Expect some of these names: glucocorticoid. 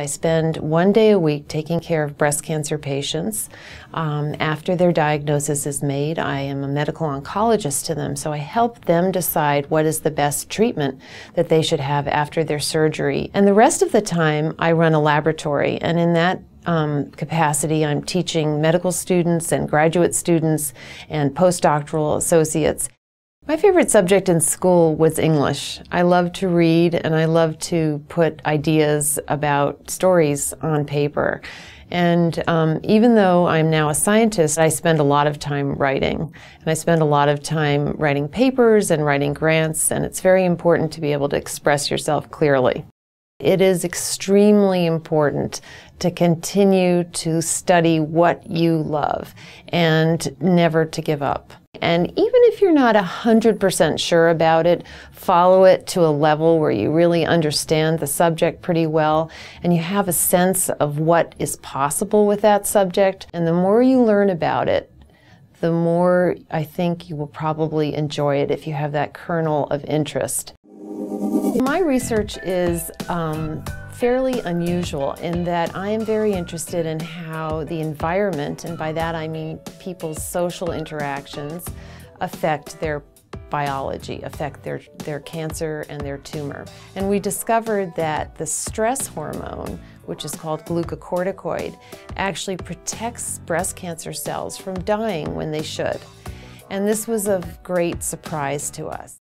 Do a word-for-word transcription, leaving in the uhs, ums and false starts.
I spend one day a week taking care of breast cancer patients. Um, after their diagnosis is made, I am a medical oncologist to them, so I help them decide what is the best treatment that they should have after their surgery. And the rest of the time, I run a laboratory, and in that Um, capacity, I'm teaching medical students and graduate students and postdoctoral associates. My favorite subject in school was English. I love to read and I love to put ideas about stories on paper. And um, even though I'm now a scientist, I spend a lot of time writing. And I spend a lot of time writing papers and writing grants, and it's very important to be able to express yourself clearly. It is extremely important to continue to study what you love and never to give up. And even if you're not one hundred percent sure about it, follow it to a level where you really understand the subject pretty well and you have a sense of what is possible with that subject. And the more you learn about it, the more I think you will probably enjoy it if you have that kernel of interest. My research is um, fairly unusual in that I am very interested in how the environment, and by that I mean people's social interactions, affect their biology, affect their, their cancer and their tumor. And we discovered that the stress hormone, which is called glucocorticoid, actually protects breast cancer cells from dying when they should. And this was of great surprise to us.